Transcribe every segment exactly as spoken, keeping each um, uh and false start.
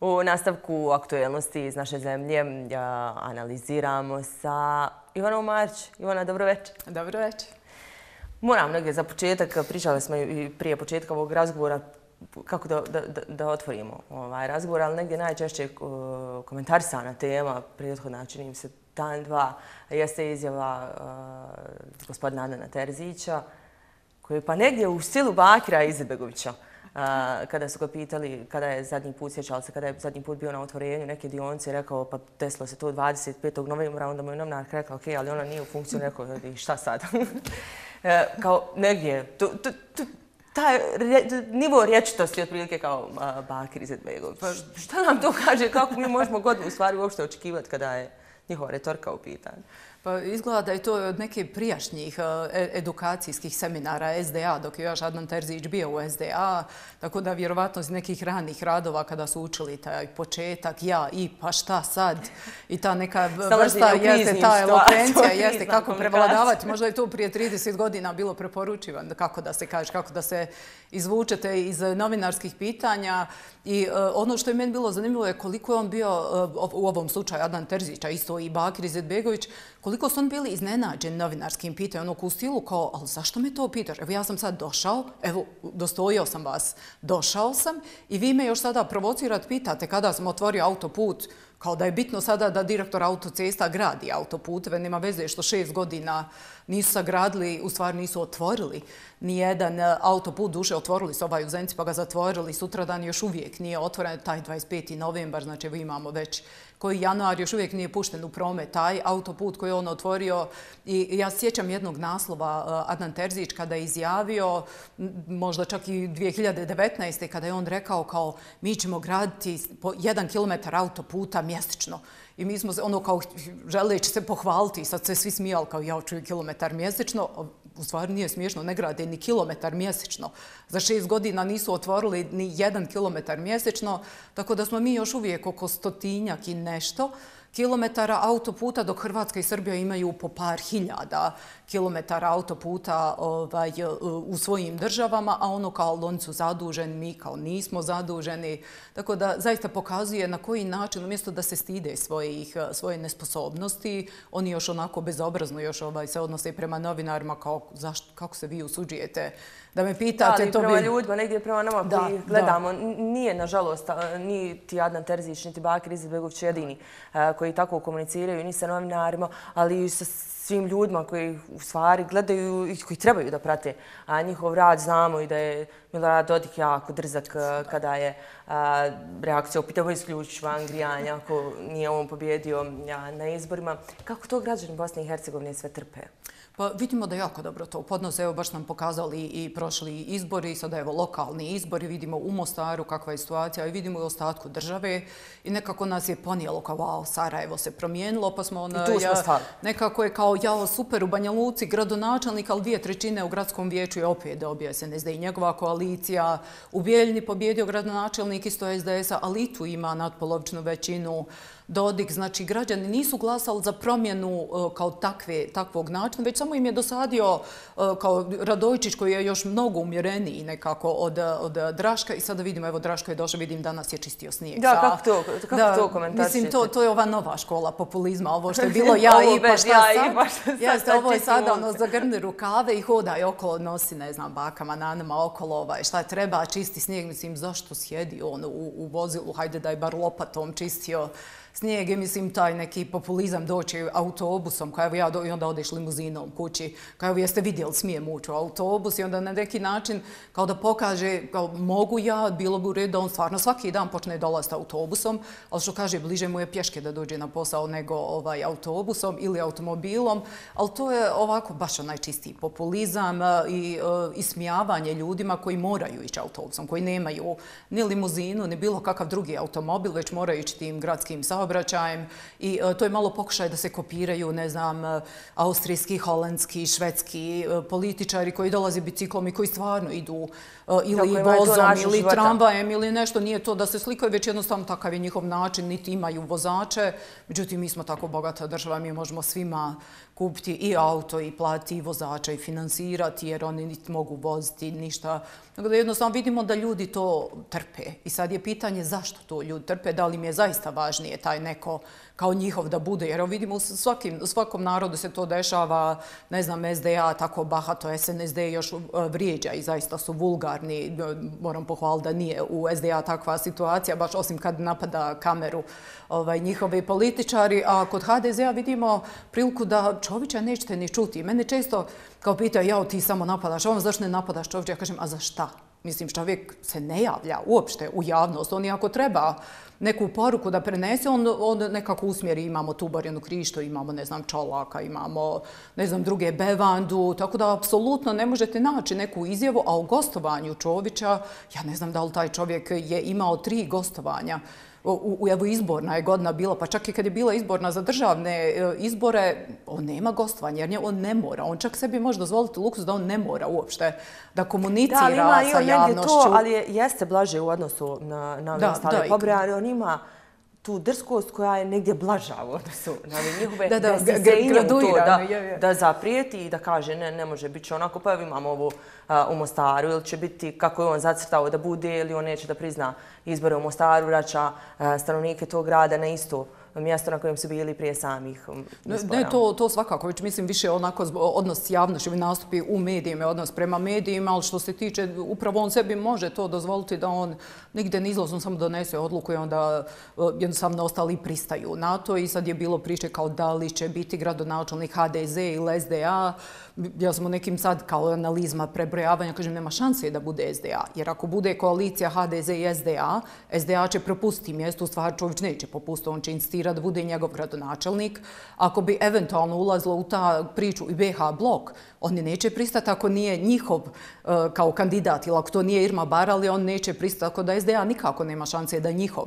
U nastavku aktuelnosti iz naše zemlje analiziramo sa Ivanom Marić. Ivana, dobroveče. Dobroveče. Moram negdje za početak, pričali smo i prije početka ovog razgovora, kako da, da, da otvorimo ovaj razgovor, ali negdje najčešće komentarisana tema, prethodna činim se dan, dva, jeste izjava uh, gospodina Adnana Terzića, koji pa negdje u stilu Bakira Izetbegovića, uh, kada su ga pitali, kada je zadnji put, sjećali se, kada je zadnji put bio na otvorenju neke dionice, rekao pa desilo se to dvadeset petog novembra, onda mu je novinar rekao ok, ali ona nije u funkciju, rekao i šta sad? uh, kao negdje, tu, tu, tu, taj nivo rječitosti otprilike kao Bakir Izetbegović. Pa šta nam to kaže, kako mi možemo god u stvari uopšte očekivati kada je njihova retorika u pitanju? Pa izgleda da je to od neke prijašnjih edukacijskih seminara S D A, dok je još Adnan Terzić bio u S D A, tako da vjerovatno iz nekih ranih radova kada su učili taj početak, ja i pa šta sad, i ta neka vrsta, jeste, ta elokvencija, jeste kako prevladavati. Možda je to prije trideset godina bilo preporučivan, kako da se kaže, kako da se izvučete iz novinarskih pitanja. I ono što je meni bilo zanimljivo je koliko je on bio, u ovom slučaju Adnan Terzić, a isto i Bakir Izetbegović, koliko su oni bili iznenađeni novinarskim pitanjem, ono u stilu kao, ali zašto me to pitaš? Evo ja sam sad došao, evo dostojio sam vas, došao sam i vi me još sada provocirati pitate kada sam otvorio autoput, kao da je bitno sada da direktor autocesta gradi autoputeve, nema veze što šest godina nisu sagradili, u stvari nisu otvorili nijedan autoput, duže otvorili su ovaj u Zenici pa ga zatvorili, sutradan još uvijek nije otvoren taj dvadeset peti novembar, znači imamo već koji januar, još uvijek nije pušten u promet taj autoput koji je on otvorio. I ja sjećam jednog naslova Adnan Terzić kada je izjavio, možda čak i dvije hiljade devetnaeste. kada je on rekao kao mi ćemo graditi po jedan kilometar autoputa mjesečno. I mi smo ono kao želeći se pohvaliti i sad se svi smijali kao ja hoću kilometar mjesečno. U stvari nije smiješno, ne grade ni kilometar mjesečno. Za šest godina nisu otvorili ni jedan kilometar mjesečno, tako da smo mi još uvijek oko stotinjak i nešto kilometara autoputa, dok Hrvatska i Srbija imaju po par hiljada kilometara autoputa ovaj, u svojim državama, a ono kao oni su zaduženi, mi kao nismo zaduženi. Tako da zaista pokazuje na koji način, umjesto da se stide svojih, svoje nesposobnosti, oni još onako bezobrazno još ovaj, se odnose prema novinarima kao zašto, kako se vi usuđujete da me pitate. Da, to prema bi... ljudima, negdje prema nama da, koji gledamo. Da. Nije, nažalost, niti Adnan Terzić, niti Bakir Izetbegović jedini koji tako komuniciraju, ni sa novinarima, ali i sa svim ljudima koji u stvari gledaju i koji trebaju da prate a njihov rad. Znamo i da je Milorad Dodik jako drzak kada je a, reakcija upitava isključ van grijanja ako nije on pobjedio a, na izborima. Kako to građani Bosne i Hercegovine sve trpe? Pa vidimo da jako dobro to podnose. Evo baš nam pokazali i prošli izbori, sada evo lokalni izbori, vidimo u Mostaru kakva je situacija i vidimo i ostatku države i nekako nas je ponijelo kao wow, Sarajevo se promijenilo pa smo ona, ja, nekako je kao jao super u Banja Luci gradonačelnik, ali dvije trećine u gradskom vijeću je opet dobio S D A i njegova koalicija. U Bijeljni pobjedio gradonačelnik isto S D S-a, ali i tu ima nadpolovičnu većinu Dodik. Znači, građani nisu glasali za promjenu kao takve, takvog načina, već samo im je dosadio kao Radojčić koji je još mnogo umjereniji nekako od, od Draška. I sada vidimo, evo Draško je došao, vidim danas je čistio snijeg. Da, kako to, kako da, to komentaršite? Mislim, to, to je ova nova škola populizma, ovo što je bilo ja i pa šta sad. Ja sad jeste, ovo je sada ono, zagrne rukave i hodaj okolo, nosi, ne znam, bakama, nanama okolo, ovaj, šta treba, čisti snijeg. Mislim, zašto sjedi on u, u vozilu, hajde da je bar lopatom čistio snijeg. I mislim, taj neki populizam doći autobusom, kao ja, i onda odeš limuzinom kući, kao jeste vidjeli, smijem ući u autobus i onda na neki način kao da pokaže, kao mogu ja, bilo bi u redu da on stvarno svaki dan počne dolaziti autobusom, ali što kaže, bliže mu je pješke da dođe na posao nego ovaj, autobusom ili automobilom, ali to je ovako baš onaj čistiji populizam i ismijavanje ljudima koji moraju ići autobusom, koji nemaju ni limuzinu, ni bilo kakav drugi automobil, već moraju ići tim gradskim saobraćajem obraćajem i to je malo pokušaj da se kopiraju, ne znam, austrijski, holandski, švedski političari koji dolaze biciklom i koji stvarno idu ili vozom ili tramvajem ili nešto. Nije to da se slikaju, već jednostavno takav je njihov način, niti imaju vozače. Međutim, mi smo tako bogata država, mi možemo svima kupiti i auto i plati i vozača i finansirati jer oni niti mogu voziti ništa. Jednostavno vidimo da ljudi to trpe i sad je pitanje zašto to ljudi trpe, da li im je zaista važnije taj neko kao njihov da bude. Jer vidimo u svakom narodu se to dešava, ne znam, S D A tako bahato, S N S D još vrijeđa i zaista su vulgarni. Moram pohvaliti da nije u S D A takva situacija, baš osim kad napada kameru njihove političari. A kod H D Z-a vidimo priliku da čovjeka nećete ni čuti. Mene često kao pitaju, jao ti samo napadaš, a on zašto ne napadaš čovjeka? Ja kažem, a za šta? Mislim, čovjek se ne javlja uopšte u javnost. On i ako treba neku poruku da prenese, on nekako usmjeri. Imamo tu Borjanu Krištov, imamo, ne znam, Čolaka, imamo, ne znam, druge Bevandu. Tako da, apsolutno ne možete naći neku izjavu. A o gostovanju Čovića, ja ne znam da li taj čovjek je imao tri gostovanja. Evo, izborna je godina bila, pa čak i kad je bila izborna za državne izbore, on nema gostovanja, jer on ne mora. On čak sebi može dozvoliti luksuz da on ne mora uopšte da komunicira sa javnošću. Ali jeste blaže u odnosu na ove ostale pobrojane. On ima tu drskost koja je negdje blaža u odnosu na njihove, da se zrenje u to, da zaprijeti i da kaže ne, ne može, bit će onako, pa imamo ovo u Mostaru, ili će biti kako je on zacrtao da bude, ili on neće da prizna izbore u Mostaru, vraća stanovnike tog grada na isto mjesto na kojem su bili prije samih izbora. Ne, to svakako. Već mislim više onako odnos javnosti, nastupi u medijima, odnos prema medijima, ali što se tiče, upravo on sebi može to dozvoliti da on nigde ne izlazi, on samo donese odluku i onda jednostavno ostali pristaju na to. I sad je bilo priče kao da li će biti gradonačelnik H D Z ili S D A. Ja sam u nekim sad kao analizma prebrojavanja, kažem nema šanse da bude S D A. Jer ako bude koalicija H D Z i S D A, S D A će propustiti mjesto, u stvari Čović neće popustiti, on će insistirati da bude njegov gradonačelnik. Ako bi eventualno ulazilo u ta priču i B H blok, oni neće pristati ako nije njihov kao kandidat ili ako to nije Irma Barali, on neće pristati. Tako da S D A nikako nema šanse da njihov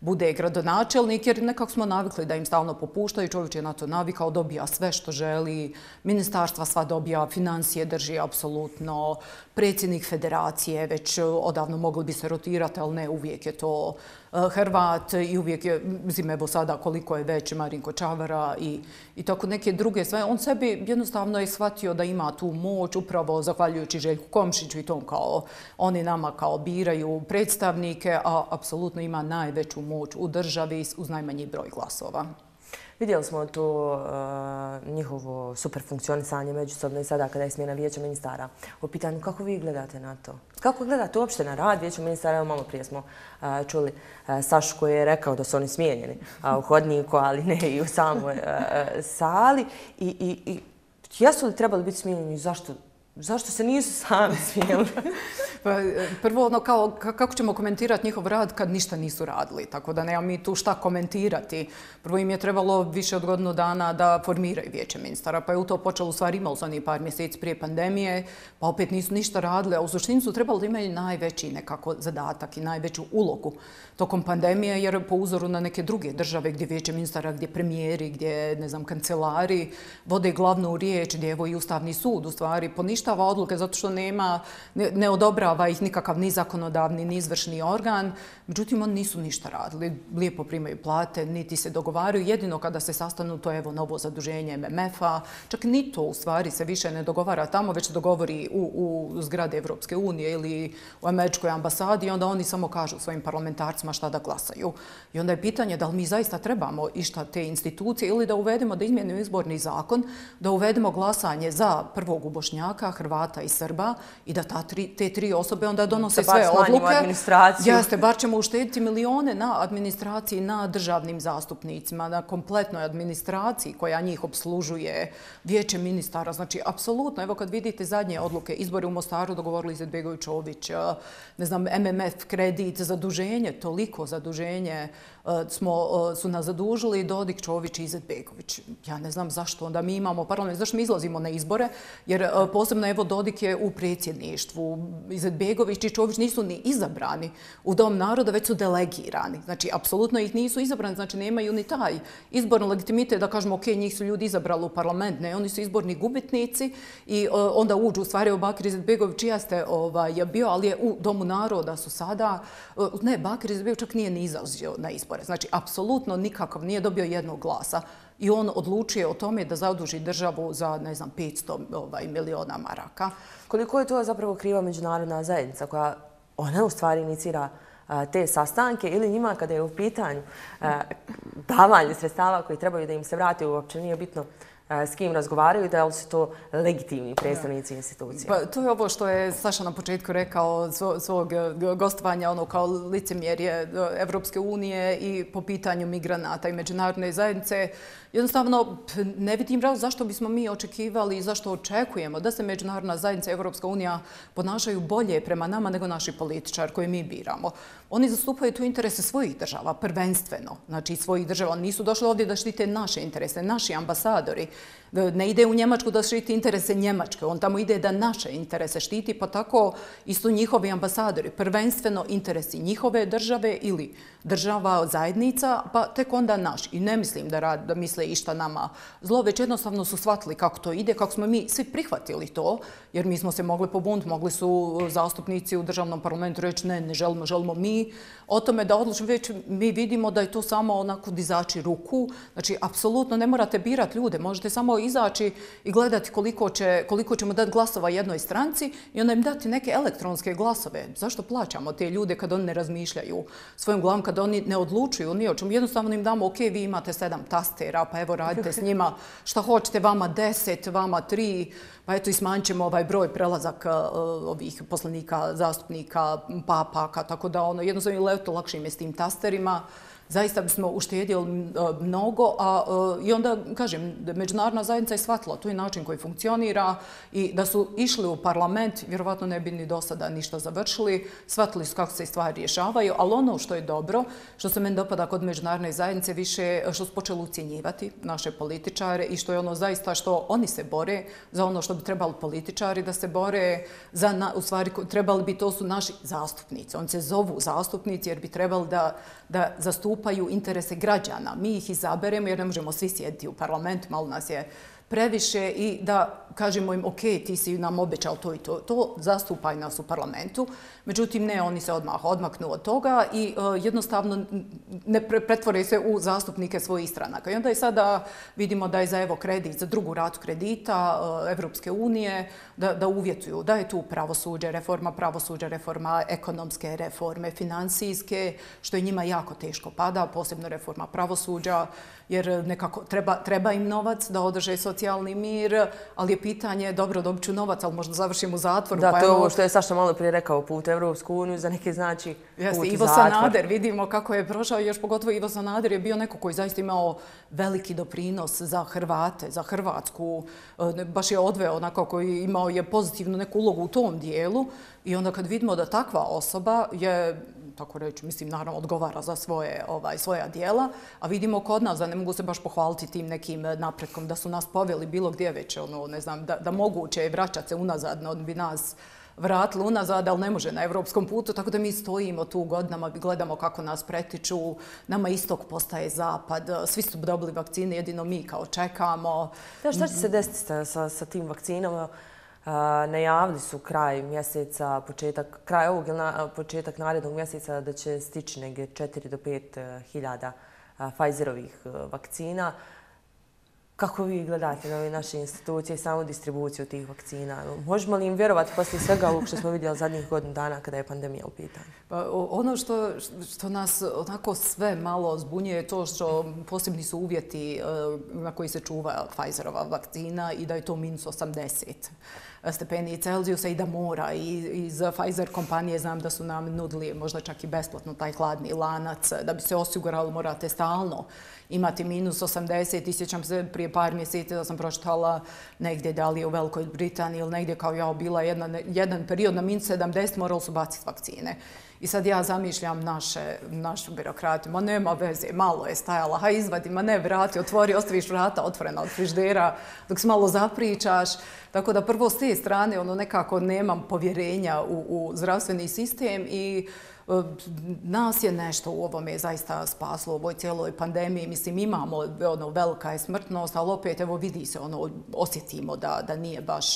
bude gradonačelnik, jer nekako smo navikli da im stalno popuštaju. Čovjek je na to navikao, dobija sve što želi, ministarstva sva dobija, financije drži apsolutno, predsjednik federacije, već odavno mogli bi se rotirati, ali ne, uvijek je to Hrvat i uvijek je, mislim, evo sada koliko je već Marinko Čavara i tako neke druge sve. On sebi jednostavno je shvatio da ima tu moć, upravo zahvaljujući Željku Komšiću i tom kao oni nama kao biraju predstavnike, a apsolutno ima najveću moć u državi uz najmanji broj glasova. Vidjeli smo to njihovo superfunkcionisanje međusobno i sada kada je smjena Vijeća ministara. O pitanju kako vi gledate na to? Kako gledate uopšte na rad Vijeća ministara? Evo malo prije smo čuli Sašu koji je rekao da su oni smijenjeni u hodniku, ali ne i u samoj sali. I jesu li trebali biti smijenjeni i zašto? Zašto se nisu sami smijeli? Prvo, ono kao, kako ćemo komentirati njihov rad kad ništa nisu radili? Tako da nema mi tu šta komentirati. Prvo im je trebalo više od godinu dana da formiraju Vijeće ministara, pa je u to počelo, u stvari imali su oni par mjeseci prije pandemije, pa opet nisu ništa radili, a u suštini su trebali da imaju najveći nekako zadatak i najveću ulogu tokom pandemije, jer po uzoru na neke druge države gdje Vijeće ministara, gdje premijeri, gdje, ne znam, kancelari vode glavnu riječ, gdje evo i Ustavni sud u stvari poništava odluke zato što nema, ne odobrava ih nikakav ni zakonodavni, ni izvršni organ. Međutim, oni nisu ništa radili. Lijepo primaju plate, niti se dogovaraju. Jedino kada se sastanu, to je evo novo zaduženje M M F-a. Čak ni to u stvari se više ne dogovara tamo, već se dogovori u zgrade Evropske unije ili u Američkoj ambasadi i onda oni samo kažu svojim parlamentarcima šta da glasaju. I onda je pitanje da li mi zaista trebamo išta te institucije ili da uvedemo, da izmijenimo izborni zakon, da uvedemo glasanje za prvog u Bošnjaka, Hrvata i Srba i da te tri osobe onda donose sve odluke. Jeste, bar ćemo uštediti milione na administraciji, na državnim zastupnicima, na kompletnoj administraciji koja njih obslužuje, Vijeće ministara. Znači, apsolutno, evo kad vidite zadnje odluke, izbori u Mostaru, dogovorili Izetbegović, Čović, ne znam, M M F, kredit, zaduženje, toliko zaduženje su nas zadužili, Dodik, Čović i Izetbegović. Ja ne znam zašto onda mi imamo parlament, zašto mi izlazimo na izbore, jer posebno evo Dodik je u predsjedništvu, Izetbegović Izetbegović i Čović nisu ni izabrani u Dom naroda, već su delegirani. Znači, apsolutno ih nisu izabrani, znači nemaju ni taj izborni legitimitet da kažemo ok, njih su ljudi izabrali u parlament, ne, oni su izborni gubitnici i onda uđu u stvari Bakir Izetbegović jeste je bio, ali je u Domu naroda su sada, ne, Bakir Izetbegović čak nije ni izlazio na izbore. Znači, apsolutno nikakav nije dobio jednog glasa. I on odlučuje o tome da zaduži državu za, ne znam, petsto miliona maraka. Koliko je to zapravo kriva međunarodna zajednica koja ona u stvari inicira te sastanke ili njima kada je u pitanju davanje sredstava koji trebaju da im se vrate, uopće nije bitno s kim razgovaraju i da li su to legitimni predstavnici institucije? Pa, to je ovo što je Saša na početku rekao svog gostovanja, ono kao licemjerje Evropske unije i po pitanju migranata i međunarodne zajednice. Jednostavno, ne vidim razlog zašto bismo mi očekivali i zašto očekujemo da se međunarodna zajednica i Evropska unija ponašaju bolje prema nama nego naši političari koje mi biramo. Oni zastupaju tu interese svojih država, prvenstveno. Znači, svojih država. Oni nisu došli ovdje da štite naše interese, naši ambasadori. Ne ide u Njemačku da štiti interese Njemačke. On tamo ide da naše interese štiti, pa tako isto njihovi ambasadori. Prvenstveno interesi njihove države ili država zajednica, pa tek onda naš. I ne mislim da, da misle išta nama zlo, već jednostavno su shvatili kako to ide, kako smo mi svi prihvatili to, jer mi smo se mogli pobuniti, mogli su zastupnici u državnom parlamentu reći ne, ne želimo, želimo mi. O tome da odlučimo, već mi vidimo da je to samo onako dizači ruku. Znači, apsolutno ne morate birati ljude, možete samo izaći i gledati koliko, će, koliko ćemo dati glasova jednoj stranci i onda im dati neke elektronske glasove. Zašto plaćamo te ljude kad oni ne razmišljaju svojim glavom, kad oni ne odlučuju ni o čemu? Jednostavno im damo, ok, vi imate sedam tastera, pa evo radite s njima šta hoćete, vama deset, vama tri, pa eto i smanjit ćemo ovaj broj prelazaka ovih poslanika, zastupnika, papaka, tako da ono, jednostavno lakše im je s tim tasterima. Zaista bismo uštedjeli mnogo, a i onda, kažem, međunarodna zajednica je shvatila, to je način koji funkcionira i da su išli u parlament, vjerovatno ne bi ni do sada ništa završili, shvatili su kako se stvari rješavaju, ali ono što je dobro, što se meni dopada kod međunarodne zajednice više, što su počeli ucjenjivati naše političare i što je ono zaista što oni se bore za ono što bi trebali političari da se bore, za, u stvari trebali bi, to su naši zastupnici, oni se zovu zastupnici jer bi trebali da, da zastupaju interese građana. Mi ih izaberemo jer ne možemo svi sjediti u parlamentu, malo nas je previše i da kažemo im ok, ti si nam obećao to i to, to zastupaj nas u parlamentu. Međutim, ne, oni se odmah odmaknu od toga i uh, jednostavno ne pre pretvore se u zastupnike svojih stranaka. I onda i sada vidimo da je za evo kredit, za drugu ratu kredita uh, Evropske unije da, da uvjetuju da je tu pravosuđe, reforma pravosuđa, reforma ekonomske reforme, financijske, što je njima jako teško pada, posebno reforma pravosuđa, jer nekako treba, treba im novac da održe socijalni mir, ali je pitanje, dobro, dobit ću novac, ali možda završim u zatvoru. Da, to je ovo što je Saša malo prije rekao, put u Evropsku uniju za neke znači put u zatvor. Ivo Sanader, vidimo kako je prošao, još pogotovo Ivo Sanader je bio neko koji zaista imao veliki doprinos za Hrvate, za Hrvatsku. Baš je odveo onako koji imao je pozitivnu neku ulogu u tom dijelu i onda kad vidimo da takva osoba je, tako reći, mislim, naravno odgovara za svoje, ovaj, svoja dijela, a vidimo kod nas da ne mogu se baš pohvaliti tim nekim napretkom, da su nas poveli bilo gdje već, ono, ne znam, da, da moguće je vraćati se unazad, on bi nas vratili unazad, ali ne može na evropskom putu, tako da mi stojimo tu godinama, gledamo kako nas pretiču, nama istok postaje zapad, svi su dobili vakcine, jedino mi kao čekamo. Da, šta će se desiti sa, sa tim vakcinama? Uh, najavili su kraj mjeseca, početak, kraj ovog ili na, početak narednog mjeseca da će stići negdje četiri do pet hiljada uh, Pfizerovih uh, vakcina. Kako vi gledate na ove naše institucije i samu distribuciju tih vakcina? Možemo li im vjerovati poslije svega ovog što smo vidjeli zadnjih godina dana kada je pandemija u pitanju? Pa, ono što, što nas onako sve malo zbunjuje je to što posebni su uvjeti na koji se čuva Pfizerova vakcina i da je to minus osamdeset. stepeni Celzijusa i da mora. I iz Pfizer kompanije znam da su nam nudili možda čak i besplatno taj hladni lanac. Da bi se osigurali morate stalno imati minus osamdeset. I sjećam se prije prije par mjeseci da sam pročitala negdje, da li je u Velikoj Britaniji ili negdje kao ja bila jedan period na minus sedamdeset, morali su baciti vakcine. I sad ja zamišljam našu birokratiju. Ma nema veze, malo je stajala. Haj, izvadi, ma ne, vrati, otvori, ostaviš vrata otvorena od frižidera dok se malo zapričaš. Tako da prvo s te strane nekako nemam povjerenja u zdravstveni sistem i nas je nešto u ovome zaista spaslo u ovoj cijeloj pandemiji. Mislim, imamo, velika je smrtnost, ali opet, evo, vidi se, osjetimo da nije baš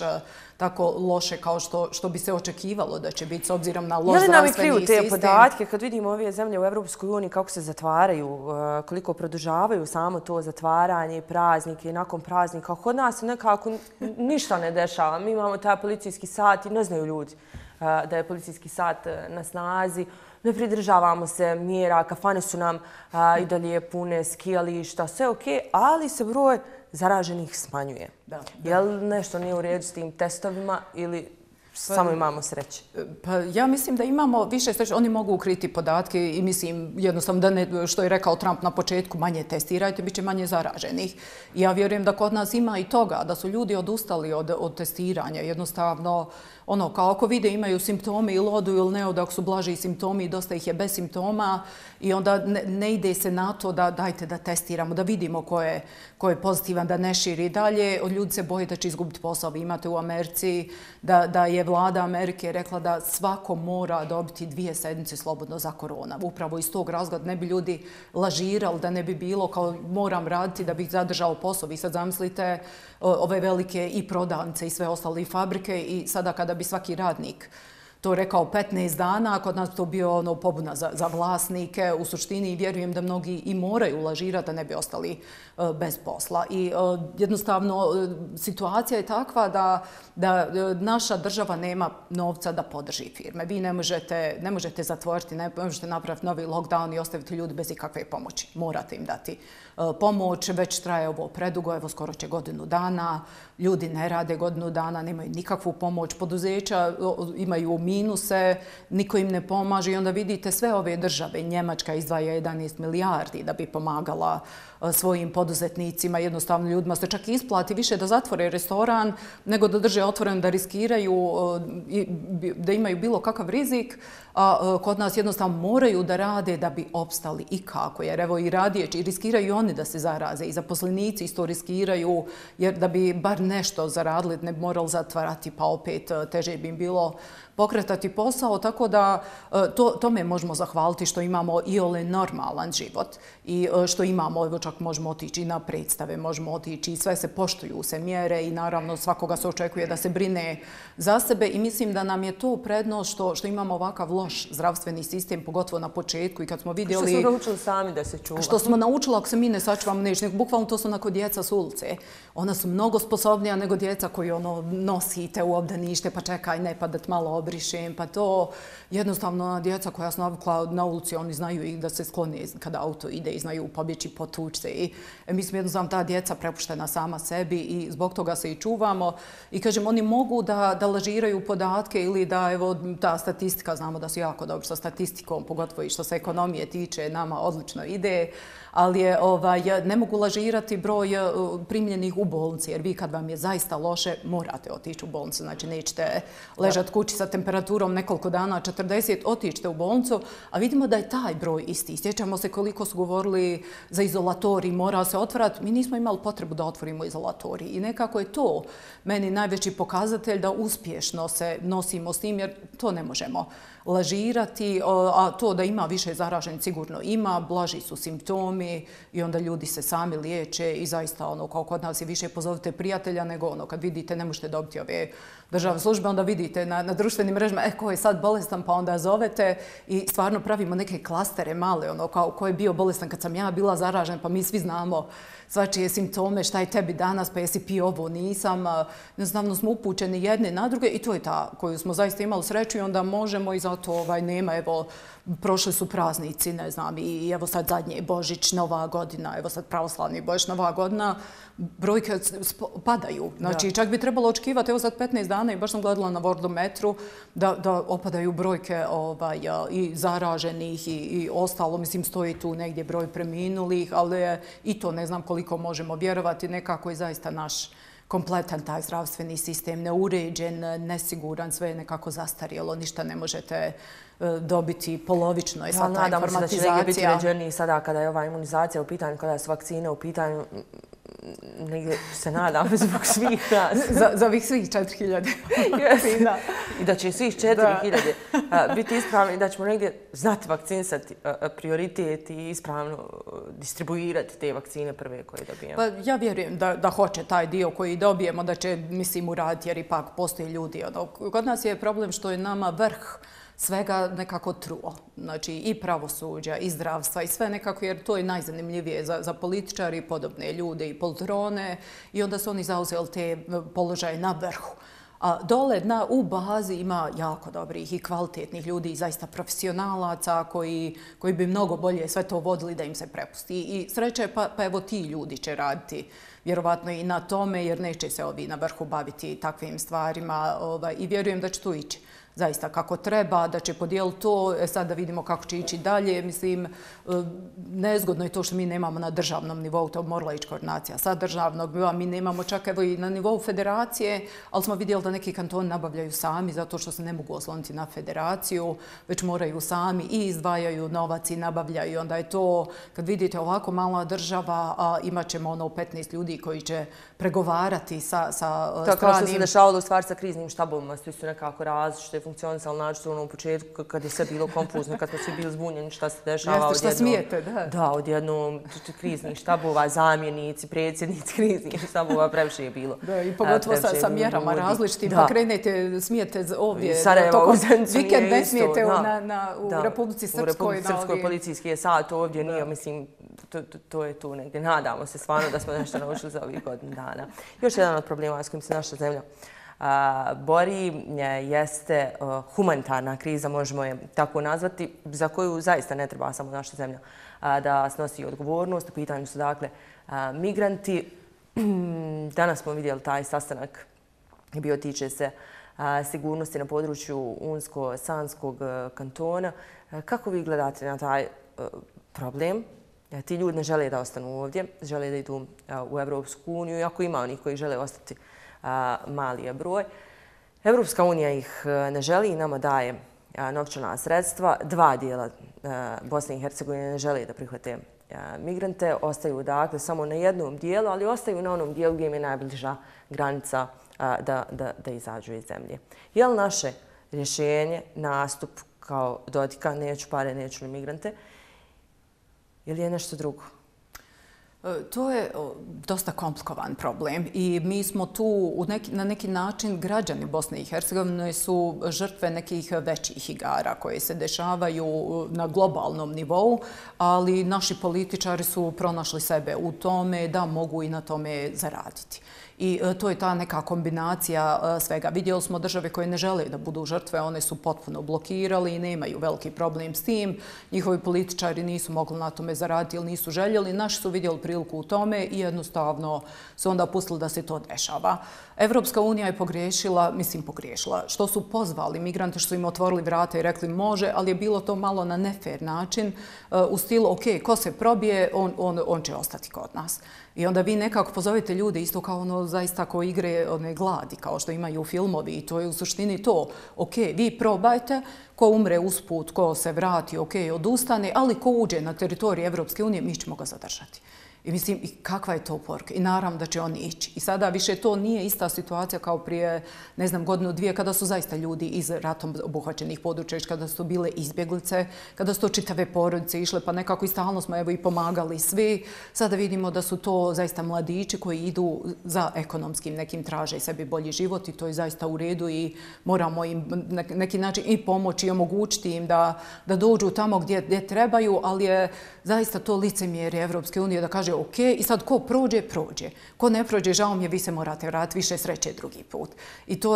tako loše kao što bi se očekivalo da će biti s obzirom na loš zdravstveni sistem. Je li nam kriju te podatke kad vidimo ove zemlje u Evropskoj uniji kako se zatvaraju, koliko produžavaju samo to zatvaranje, praznike i nakon praznika? Kod nas nekako ništa ne dešava. Mi imamo taj policijski sat i ne znaju ljudi da je policijski sat na snazi. Ne pridržavamo se mjera, kafane su nam i dalje pune, skijališta, sve ok, ali se broj zaraženih smanjuje. Je li nešto nije u redu s tim testovima ili samo imamo sreće? Pa ja mislim da imamo više sreće. Oni mogu ukriti podatke i mislim jednostavno da ne, što je rekao Trump na početku, manje testirajte, bit će manje zaraženih. Ja vjerujem da kod nas ima i toga, da su ljudi odustali od, od testiranja. Jednostavno, ono, kao ako vide imaju simptome ili odu ili ne odu, ako su blaži simptomi i dosta ih je bez simptoma i onda ne, ne ide se na to da dajte da testiramo, da vidimo ko je, ko je pozitivan, da ne širi dalje. Ljudi se boje da će izgubiti posao. Vi imate u Americi da, da je Vlada Amerike rekla da svako mora dobiti dvije sedmice slobodno za korona. Upravo iz tog razloga ne bi ljudi lažirali, da ne bi bilo kao moram raditi da bih zadržao posao. Vi sad zamislite ove velike i prodavnice i sve ostale i fabrike i sada kada bi svaki radnik to rekao petnaest dana, kod nas to bio pobuna za vlasnike. U suštini vjerujem da mnogi i moraju lažirati da ne bi ostali bez posla. I jednostavno situacija je takva da naša država nema novca da podrži firme. Vi ne možete zatvoriti, ne možete napraviti novi lockdown i ostaviti ljudi bez ikakve pomoći. Morate im dati pomoć. Već traje ovo predugo, evo skoro će godinu dana. Ljudi ne rade godinu dana, nemaju nikakvu pomoć. Poduzeća imaju mi minuse, niko im ne pomaže i onda vidite sve ove države. Njemačka izdvaja jedanaest milijardi da bi pomagala svojim poduzetnicima, jednostavno ljudima se čak isplati više da zatvore restoran nego da drže otvoren, da riskiraju, da imaju bilo kakav rizik. A kod nas jednostavno moraju da rade da bi opstali i kako. Jer evo i radijeći, i riskiraju oni da se zaraze i zaposlenici isto riskiraju jer da bi bar nešto zaradili, ne bi morali zatvarati pa opet teže bi im bilo pokretati posao, tako da tome možemo zahvaliti što imamo iole normalan život i što imamo, evo čak možemo otići na predstave, možemo otići i sve se poštuju se mjere i naravno svakoga se očekuje da se brine za sebe i mislim da nam je to prednost što, što imamo ovakav loš zdravstveni sistem, pogotovo na početku i kad smo vidjeli... Što smo naučili sami da se čuva. Što smo naučili, ako se mi ne sačuvamo nešto, bukvalno to su onako djeca s ulice. Ona su mnogo sposobnija nego djeca koji ono nosite u obdanište pa čekaj ne pa da te malo obrišem, pa to jednostavno djeca koja su navikla na ulici, oni znaju i da se sklone kada auto ide i znaju pobjeći po tučce. Mislim, jednostavno ta djeca prepuštena sama sebi i zbog toga se i čuvamo. I kažem, oni mogu da lažiraju podatke ili da, evo, ta statistika, znamo da su jako dobri sa statistikom, pogotovo i što se ekonomije tiče, nama odlično ide, ali ne mogu lažirati broj primljenih u bolnici, jer vi kad vam je zaista loše, morate otići u bolnicu, znači nećete ležati kući sa temperaturom nekoliko dana, četrdeset, otičite u bolnicu, a vidimo da je taj broj isti. Sjećamo se koliko su govorili za izolatorij, mora se otvarati. Mi nismo imali potrebu da otvorimo izolatorij i nekako je to meni najveći pokazatelj da uspješno se nosimo s tim, jer to ne možemo lažirati, a to da ima više zaraženih sigurno ima, blaži su simptomi i onda ljudi se sami liječe i zaista ono kao kod nas je više pozovite prijatelja nego ono kad vidite ne možete dobiti ove državne službe, onda vidite na društvenim mrežama e ko je sad bolestan pa onda zovete i stvarno pravimo neke klastere male ono kao ko je bio bolestan kad sam ja bila zaražen pa mi svi znamo svačije simptome, šta je tebi danas, pa jesi pio ovo, nisam. Jednostavno smo upućeni jedne na druge i to je ta koju smo zaista imali sreću i onda možemo i zato nema, evo, prošli su praznici, ne znam, i evo sad zadnje Božić, Nova godina, evo sad pravoslavni Božić, Nova godina, brojke padaju. Znači, čak bi trebalo očekivati, evo sad petnaest dana i baš sam gledala na Worldometru, da opadaju brojke i zaraženih i ostalo. Mislim, stoji tu negdje broj preminulih, ali i to ne znam koliko možemo vjerovati. Nekako je zaista naš kompletan taj zdravstveni sistem neuređen, nesiguran, sve je nekako zastarjelo, ništa ne možete dobiti polovično. Nadamo se da će negdje biti uređeniji sada kada je ova imunizacija u pitanju, kada su vakcine u pitanju. Negdje se nadam zbog svih nas. Za ovih svih četiri hiljade. I da će svih četiri hiljade biti ispravni i da ćemo negdje znati vakcinisati prioritet i ispravno distribuirati te vakcine prve koje dobijemo. Ja vjerujem da hoće taj dio koji dobijemo, da će uraditi jer ipak postoje ljudi. Kod nas je problem što je nama vrh svega nekako truo. Znači i pravosuđa, i zdravstva, i sve nekako, jer to je najzanimljivije za političari, podobne ljude i poltrone. I onda su oni zauzeli te položaje na vrhu. A dole dna u bazi ima jako dobrih i kvalitetnih ljudi i zaista profesionalaca koji bi mnogo bolje sve to vodili da im se prepusti. I sreće, pa evo ti ljudi će raditi vjerovatno i na tome, jer neće se ovi na vrhu baviti takvim stvarima i vjerujem da će tu ići zaista kako treba, da će podijeliti to. Sad da vidimo kako će ići dalje. Mislim, nezgodno je to što mi nemamo na državnom nivou, to morala ići koordinacija sa državnog nivoa. Mi nemamo čak evo i na nivou federacije, ali smo vidjeli da neki kantoni nabavljaju sami zato što se ne mogu osloniti na federaciju, već moraju sami i izdvajaju novac i nabavljaju. Onda je to, kad vidite ovako mala država, imat ćemo ono petnaest ljudi koji će pregovarati sa stranim... To kao što se dešavalo u stvari sa kriznim štabovima, svi su nekako različite funkcionalno, načisto ono u početku kad je sve bilo konfuzno, kad smo svi bili zbunjeni šta se dešava odjednom. Šta smijete, da. Da, odjednom kriznih štabova, zamjenici, predsjednici kriznih štabova, previše je bilo. Da, i pogotovo sa mjerama različitim. Pa krenete, smijete ovdje. Sarajevo, u Zenicu nije isto. Vikend ne smijete u Republici Srpskoj. U Republici Srpskoj policijski je sad, ovdje nije, mislim, to je tu negdje. Nadamo se stvarno da smo nešto naučili za ovih godinu dana. Još jedan od problema s kojim se naša zemlja bori jeste humanitarna kriza, možemo je tako nazvati, za koju zaista ne treba samo naša zemlja da snosi odgovornost. U pitanju su dakle migranti. Danas smo vidjeli taj sastanak bio tiče se sigurnosti na području Unsko-Sanskog kantona. Kako vi gledate na taj problem? Ti ljudi ne žele da ostanu ovdje, žele da idu u Evropsku uniju, iako ima onih koji žele ostati mali je broj. Evropska unija ih ne želi i nama daje novčana sredstva. Dva dijela Bosne i Hercegovine ne žele da prihvate migrante. Ostaju dakle samo na jednom dijelu, ali ostaju na onom dijelu gdje im je najbliža granica da izađu iz zemlje. Je li naše rješenje, nastup kao Dodika, neću pare, neću migrante, ili je nešto drugo? To je dosta komplikovan problem i mi smo tu na neki način, građani Bosne i Hercegovine su žrtve nekih većih igara koje se dešavaju na globalnom nivou, ali naši političari su pronašli sebe u tome da mogu i na tome zaraditi. I to je ta neka kombinacija svega. Vidjeli smo države koje ne žele da budu žrtve, one su potpuno blokirali i nemaju veliki problem s tim. Njihovi političari nisu mogli na tome zaraditi ili nisu željeli. Naši su vidjeli priliku u tome i jednostavno su onda pustili da se to dešava. Evropska unija je pogriješila, mislim pogriješila, što su pozvali migrante, što su im otvorili vrata i rekli može, ali je bilo to malo na nefer način, u stilu ok, ko se probije, on će ostati kod nas. I onda vi nekako pozovete ljude isto kao ono zaista ko igre one gladi, kao što imaju u filmovi. I to je u suštini to. Ok, vi probajte, ko umre usput, ko se vrati, ok, odustane, ali ko uđe na teritoriju Evropske unije, mi ćemo ga zadržati. I mislim, kakva je to poruka? I naravno da će oni ići. I sada više to nije ista situacija kao prije, ne znam, godinu, dvije, kada su zaista ljudi iz ratom obuhvaćenih područja, kada su bile izbjeglice, kada su to čitave porodice išle, pa nekako i stalno smo evo i pomagali svi. Sada vidimo da su to zaista mladići koji idu za ekonomskim nekim, traže sebi bolji život i to je zaista u redu i moramo im neki način i pomoći pomoći i omogućiti im da dođu tamo gdje trebaju, ali je zaista to licemjerje Evropske unije da kaže ok, i sad ko prođe, prođe. Ko ne prođe, žao mi je, vi se morate vratiti, više sreće drugi put. I to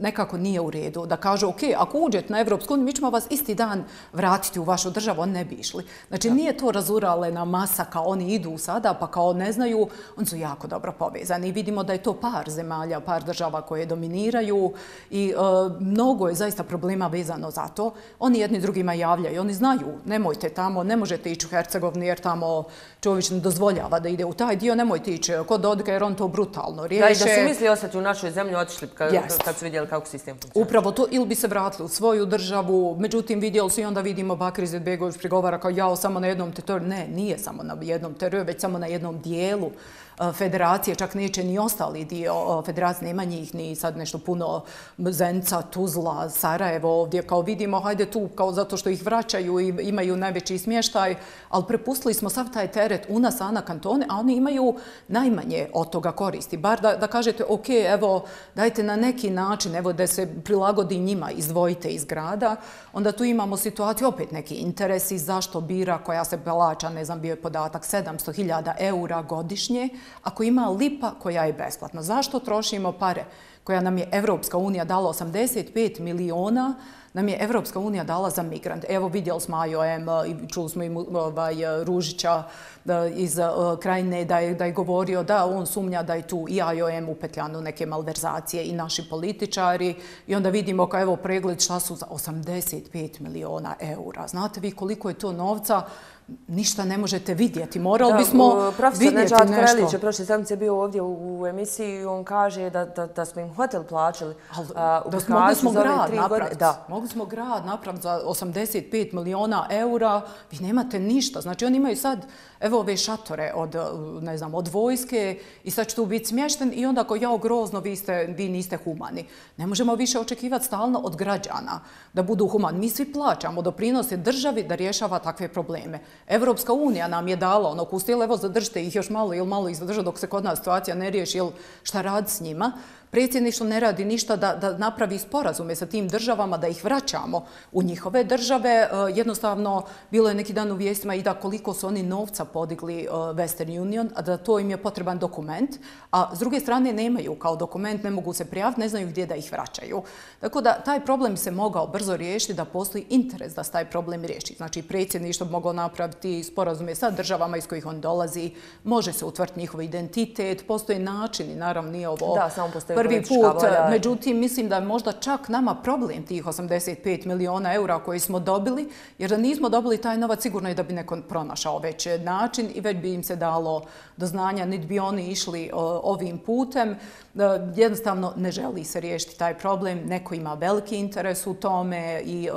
nekako nije u redu. Da kažu ok, ako uđete na Evropsku uniju, mi ćemo vas isti dan vratiti u vašu državu, oni ne bi išli. Znači nije to razuralena masa kao oni idu sada pa kao ne znaju, oni su jako dobro povezani. I vidimo da je to par zemalja, par država koje dominiraju i mnogo je zaista problema vezano za to. Oni jedni drugima javljaju, oni znaju, nemojte tamo, ne možete ići u Hercegovini jer tamo Čović ne dozvoljava da ide u taj dio, nemojte ići kod Dodika jer on to brutalno riješe. Da, i da su mislili ostati u našoj zemlji, otišli kad su vidjeli kako sistem funkcionira. Upravo to, ili bi se vratili u svoju državu, međutim vidjeli su i onda vidimo Bakir Izetbegović prigovara kao jao samo na jednom teritoriju. Ne, nije samo na jednom teritoriju, već samo na jednom dijelu federacije, čak neće ni ostali dio federacije, nema njih ni sad nešto puno, Zenica, Tuzla, Sarajevo ovdje, kao vidimo, hajde tu kao zato što ih vraćaju i imaju najveći smještaj, ali prepustili smo sav taj teret u nas, a na kantone, a oni imaju najmanje od toga koristi. Bar da kažete, ok, evo, dajte na neki način, evo, da se prilagodi njima, izdvojite iz grada, onda tu imamo situaciju, opet neki interesi, zašto bira koja se plaća, ne znam, bio je podatak sedamsto hiljada eura godišnje, ako ima lipa koja je besplatna. Zašto trošimo pare koja nam je Evropska unija dala osamdeset pet miliona, nam je Evropska unija dala za migrant. Evo vidjeli smo A O M i čuli smo i Ružića iz Krajine da je govorio da on sumnja da je tu i A O M upetljano neke malverzacije i naši političari. I onda vidimo kao evo pregled šta su za osamdeset pet miliona eura. Znate vi koliko je to novca? Ništa ne možete vidjeti. Morali bismo vidjeti nešto. Profesor Neđat Krelić je prošle sedmice bio ovdje u emisiji i on kaže da smo im hotel plaćali. Mogli smo grad napraviti. Mogli smo grad napraviti za osamdeset pet miliona eura. Vi nemate ništa. Znači oni imaju sad evo ove šatore od vojske i sad će tu biti smješten i onda ako jao grozno vi niste humani. Ne možemo više očekivati stalno od građana da budu humani. Mi svi plaćamo doprinose državi da rješava takve probleme. Evropska unija nam je dala ono kustila, evo zadržite ih još malo ili malo ih zadrža dok se kod nas situacija ne riješi ili šta radi s njima. Predsjedništvo ne radi ništa da napravi sporazume sa tim državama, da ih vraćamo u njihove države. Jednostavno, bilo je neki dan u vijestima i da koliko su oni novca podigli Western Union, a da to im je potreban dokument, a s druge strane nemaju kao dokument, ne mogu se prijaviti, ne znaju gdje da ih vraćaju. Tako da taj problem se mogao brzo riješiti, da postoji interes da se taj problem riješi. Znači, predsjedništvo bi moglo napraviti sporazume sa državama iz kojih on dolazi, može se utvrditi njihov identitet, postoji način i naravno nije ovo prvi put. Međutim, mislim da je možda čak nama problem tih osamdeset pet miliona eura koji smo dobili, jer da nismo dobili taj novac, sigurno je da bi neko pronašao već način i već bi im se dalo do znanja, niti bi oni išli ovim putem. Jednostavno, ne želi se riješiti taj problem. Neko ima veliki interes u tome i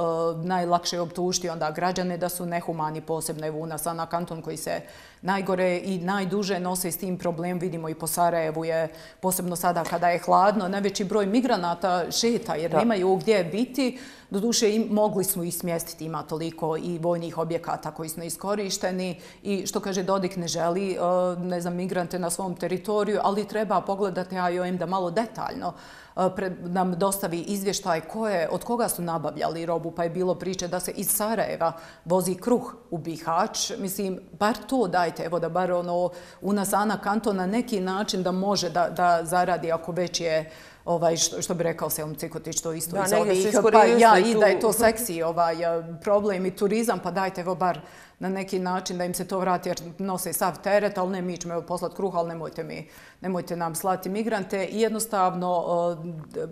najlakše je optužiti onda građane da su nehumani, posebno je Vuna Sana kanton koji se najgore i najduže nose s tim problem. Vidimo i po Sarajevu je, posebno sada kada je hladno, najveći broj migranata šeta jer nemaju gdje biti. Doduše, mogli smo ih smjestiti, ima toliko i vojnih objekata koji su neiskorišteni i što kaže Dodik, ne želi migrante na svom teritoriju, ali treba pogledati A O M da malo detaljno nam dostavi izvještaj od koga su nabavljali robu, pa je bilo priče da se iz Sarajeva vozi kruh u Bihać. Mislim, bar to dajte, evo da bar ono unazana kanton na neki način da može da zaradi ako već je što bi rekao Selmo Cikotić, to isto iz ovih, pa ja i da je to seksi problem i turizam, pa dajte evo bar na neki način da im se to vrati jer nose sav teret, ali ne, mi ćemo poslati kruh, ali nemojte nam slati migrante. I jednostavno,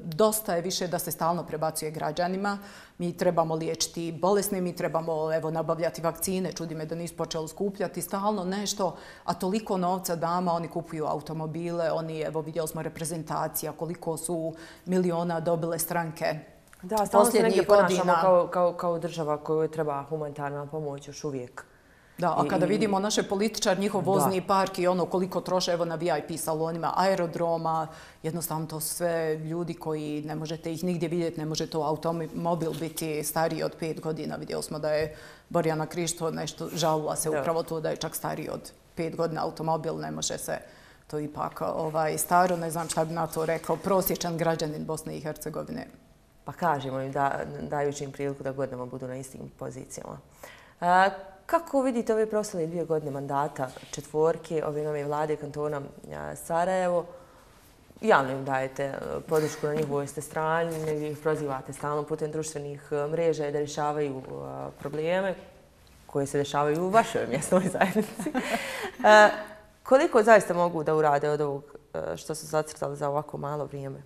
dosta je više da se stalno prebacuje građanima. Mi trebamo liječiti bolesne, mi trebamo evo nabavljati vakcine, čudi me da nisu počeli skupljati stalno nešto, a toliko novca dama, oni kupuju automobile, oni, evo vidjeli smo reprezentacija, koliko su miliona dobile stranke. Da, stalno se negdje ponašamo kao država koju treba humanitarna pomoć još uvijek. Da, a kada vidimo naše političar, njihov vozni park i ono koliko troše, evo na V I P salonima, aerodroma, jednostavno to sve ljudi koji ne možete ih nigdje vidjeti, ne može to automobil biti stariji od pet godina. Vidjeli smo da je Borjana Krištov nešto žalila se upravo to da je čak stariji od pet godina automobil, ne može se to ipak staro, ne znam šta bi na to rekao, prosječan građanin Bosne i Hercegovine. pa kažemo im dajući im priliku da godinama budu na istim pozicijama. Kako vidite ove preostale dvije godine mandata četvorke, ove nove vlade kantona Sarajevo? Javno im dajete podršku na njihovoj ste strani, negdje ih prozivate stalno putem društvenih mreža da rješavaju probleme koje se dešavaju u vašoj mjesnoj zajednici. Koliko zaista mogu da urade od ovog što su zacrtali za ovako malo vrijeme?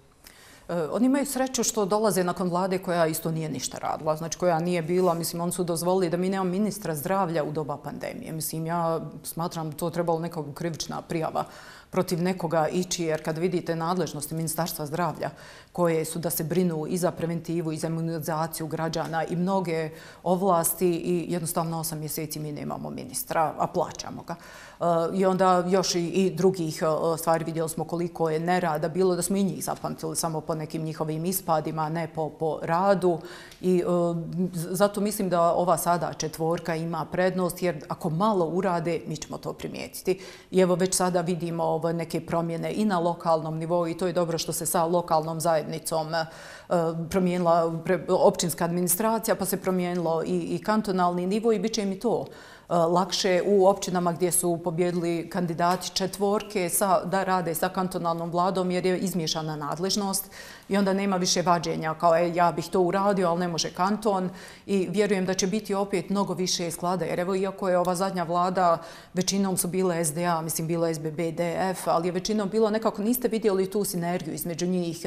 Oni imaju sreću što dolaze nakon vlade koja isto nije ništa radila, znači koja nije bila, mislim, oni su dozvolili da mi nemamo ministra zdravlja u doba pandemije. Mislim, ja smatram to trebalo neka krivična prijava protiv nekoga ići, jer kad vidite nadležnosti Ministarstva zdravlja koje su da se brinu i za preventivu i za imunizaciju građana i mnoge ovlasti i jednostavno osam mjeseci mi nemamo ministra, a plaćamo ga. I onda još i drugih stvari, vidjeli smo koliko je nerada bilo, da smo i njih zapamtili samo po nekim njihovim ispadima, ne po, po radu. I zato mislim da ova sada četvorka ima prednost, jer ako malo urade, mi ćemo to primijetiti. I evo već sada vidimo neke promjene i na lokalnom nivou i to je dobro što se sa lokalnom zajednicom promijenila općinska administracija, pa se promijenilo i kantonalni nivo i bit će im i to lakše u općinama gdje su pobjedili kandidati četvorke da rade sa kantonalnom vladom jer je izmješana nadležnost i onda nema više vađenja kao ja bih to uradio, ali ne može kanton i vjerujem da će biti opet mnogo više sklada jer evo iako je ova zadnja vlada većinom su bile S D A, mislim bila S B B D F, ali je većinom bilo nekako niste vidjeli tu sinergiju između njih,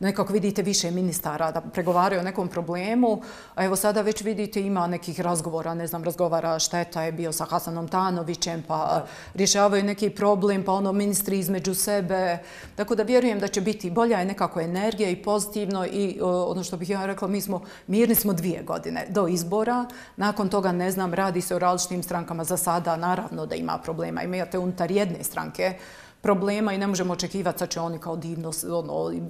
nekako vidite više ministara da pregovaraju o nekom problemu, a evo sada već vidite ima nekih razgovora, ne znam, razgovara šteta je bio sa Hasanom Tanovićem, pa rješavaju neki problem, pa ono ministri između sebe. Tako da vjerujem da će biti bolja je nekako energija i pozitivno i ono što bih ja rekla, mi smo mirni smo dvije godine do izbora. Nakon toga, ne znam, radi se o različitim strankama za sada, naravno da ima problema. Imate unutar jedne stranke problema i ne možemo očekivati da će oni kao divno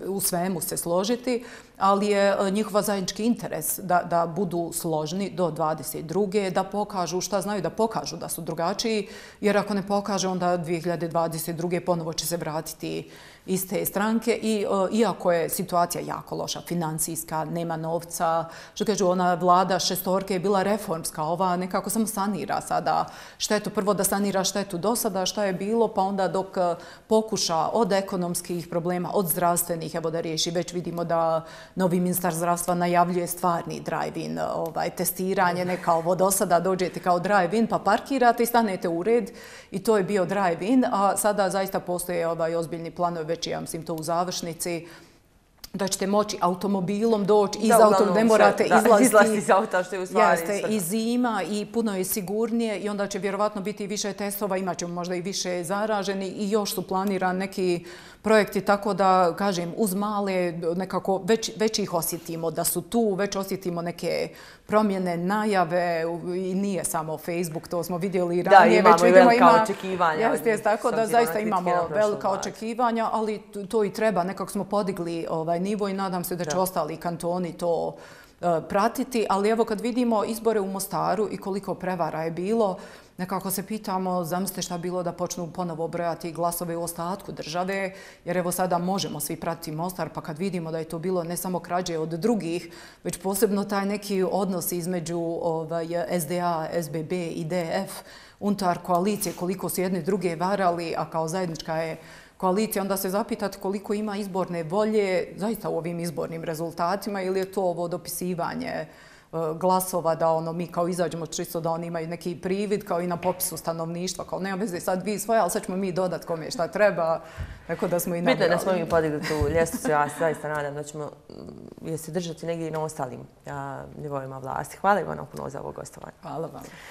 u svemu se složiti, ali je njihova zajednički interes da budu složni do dvadeset druge da pokažu šta znaju, da pokažu da su drugačiji, jer ako ne pokaže onda dvije hiljade dvadeset druge ponovo će se vratiti iz te stranke i iako je situacija jako loša, financijska, nema novca, što kažu ona vlada šestorke je bila reformska, ova nekako samo sanira sada štetu, prvo da sanira štetu do sada šta je bilo, pa onda dok pokuša od ekonomskih problema, od zdravstvenih, evo da riješi, već vidimo da novi ministar zdravstva najavljuje stvarni drive-in, ovaj, testiranje, ne kao ovo do sada dođete kao drive-in pa parkirate i stanete u red i to je bio drive-in, a sada zaista postoje ovaj ozbiljni planovi, već ja mislim to u završnici, da ćete moći automobilom doći iz autom, ne morate izlaziti iz auta, što je u stvari. Jeste, i zima i puno je sigurnije i onda će vjerovatno biti više testova, imat ćemo možda i više zaraženi i još su planirani neki projekti, tako da, kažem, uz male nekako već ih osjetimo da su tu, već osjetimo neke promjene, najave i nije samo Facebook, to smo vidjeli i ranije. Da, imamo i velika očekivanja. Tako da zaista imamo velika očekivanja, ali to i treba, nekako smo podigli nivo i nadam se da će ostali kantoni to pratiti. Ali evo kad vidimo izbore u Mostaru i koliko prevara je bilo, nekako se pitamo, zamislite šta bilo da počnu ponovo brojati glasove u ostatku države, jer evo sada možemo svi pratiti Mostar, pa kad vidimo da je to bilo ne samo krađe od drugih, već posebno taj neki odnos između S D A, S B B i D F, unutar koalicije, koliko su jedne druge varali, a kao zajednička je koalicija, onda se zapitati koliko ima izborne volje zaista u ovim izbornim rezultatima ili je to ovo dopisivanje glasova da ono mi kao izađemo čisto da oni imaju neki privid kao i na popisu stanovništva, kao nema veze sad vi svoje, ali sad ćemo mi dodat kom je šta treba, tako da smo i nabrali. Bitno je da smo mi podigli tu ljestvicu, ja se zaista nadam da ćemo se držati negdje i na ostalim nivoima vlasti. Hvala Ivana puno za ovo gostovanje. Hvala vam.